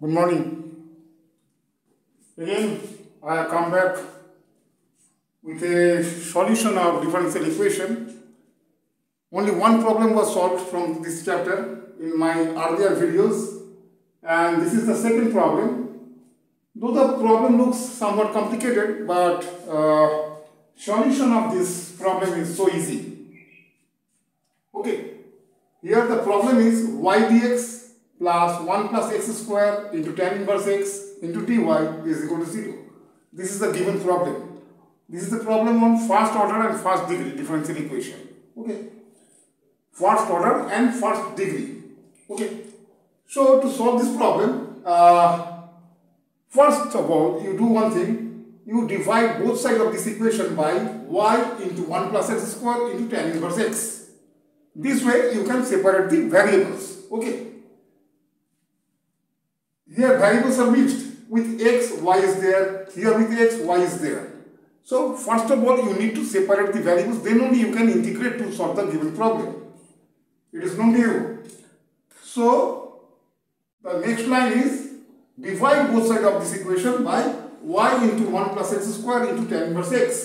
Good morning. Again, I have come back with a solution of differential equation. Only one problem was solved from this chapter in my earlier videos, and this is the second problem. Though the problem looks somewhat complicated, but solution of this problem is so easy. Okay, here the problem is y dx plus 1 plus x square into tan inverse x into dy is equal to 0. This is the given problem. This is the problem on first order and first degree differential equation. Okay. First order and first degree. Okay. So to solve this problem, first of all, you do one thing. You divide both sides of this equation by y into 1 plus x square into tan inverse x. This way you can separate the variables. Okay. Here variables are mixed. With x, y is there. Here with x, y is there. So first of all, you need to separate the variables. Then only you can integrate to solve the given problem. It is not new. So the next line is divide both sides of this equation by y into 1 plus x square into tan inverse x.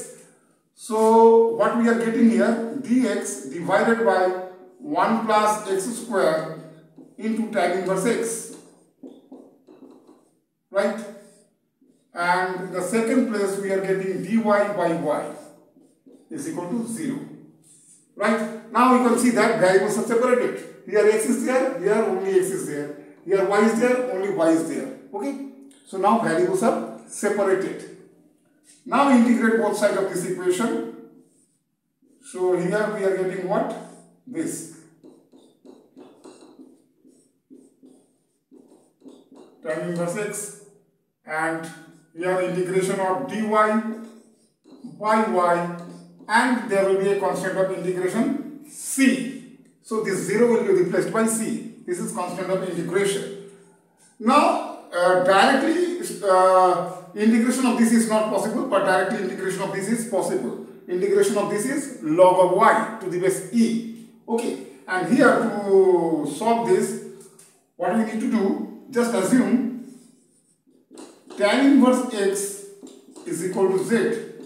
So what we are getting here, dx divided by 1 plus x square into tan inverse x. Right? And in the second place we are getting dy by y is equal to 0. Right? Now you can see that variables are separated. Here x is there, here only x is there. Here y is there, only y is there. Okay? So now variables are separated. Now integrate both sides of this equation. So here we are getting what? This. Tan inverse x. And here integration of dy by y, and there will be a constant of integration c. So this 0 will be replaced by c. This is constant of integration. Now directly integration of this is not possible, but directly integration of this is possible. Integration of this is log of y to the base e. Okay, and here to solve this, what we need to do, just assume tan inverse x is equal to z,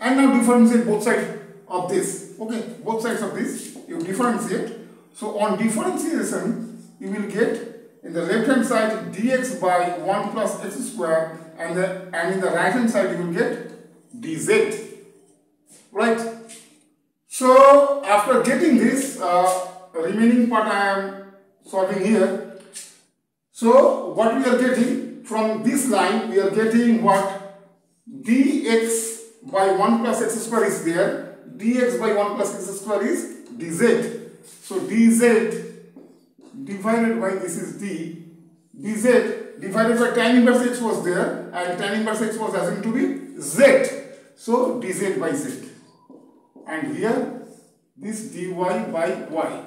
and now differentiate both sides of this. Okay, both sides of this you differentiate. So on differentiation you will get in the left hand side dx by 1 plus x square, and in the right hand side you will get dz. Right? So after getting this remaining part I am solving here. So what we are getting from this line, we are getting what? Dx by 1 plus x square is there. Dx by 1 plus x square is dz. So dz divided by this is d. dz divided by tan inverse x was there, and tan inverse x was assumed to be z. So dz by z. And here this dy by y.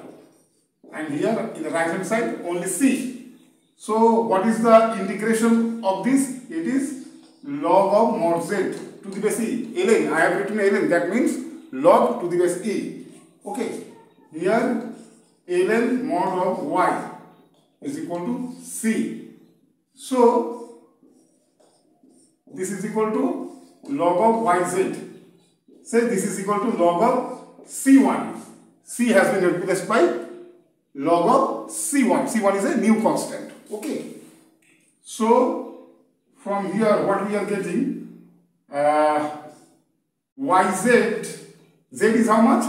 And here in the right hand side only c. So what is the integration of this? It is log of mod z to the base e. Ln, I have written ln, that means log to the base e. Okay, here ln mod of y is equal to c. So this is equal to log of yz. Say this is equal to log of c1. C has been replaced by log of c1. C1 is a new constant. Okay, so from here what we are getting, yz, z is how much?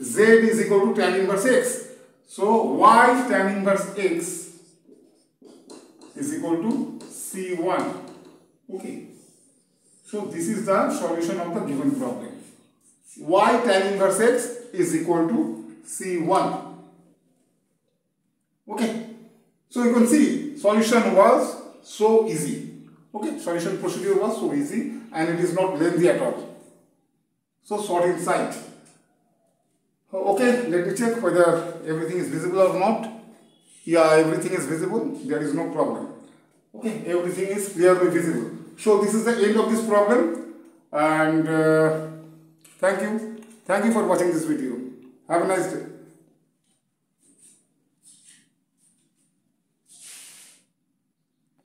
Z is equal to tan inverse x. So y tan inverse x is equal to c1. Okay, so this is the solution of the given problem. Y tan inverse x is equal to c1. Okay, so you can see solution was so easy. Okay, solution procedure was so easy, and it is not lengthy at all. So sort in sight. Okay, let me check whether everything is visible or not. Yeah, everything is visible. There is no problem. Okay, everything is clearly visible. So this is the end of this problem, and thank you. Thank you for watching this video. Have a nice day.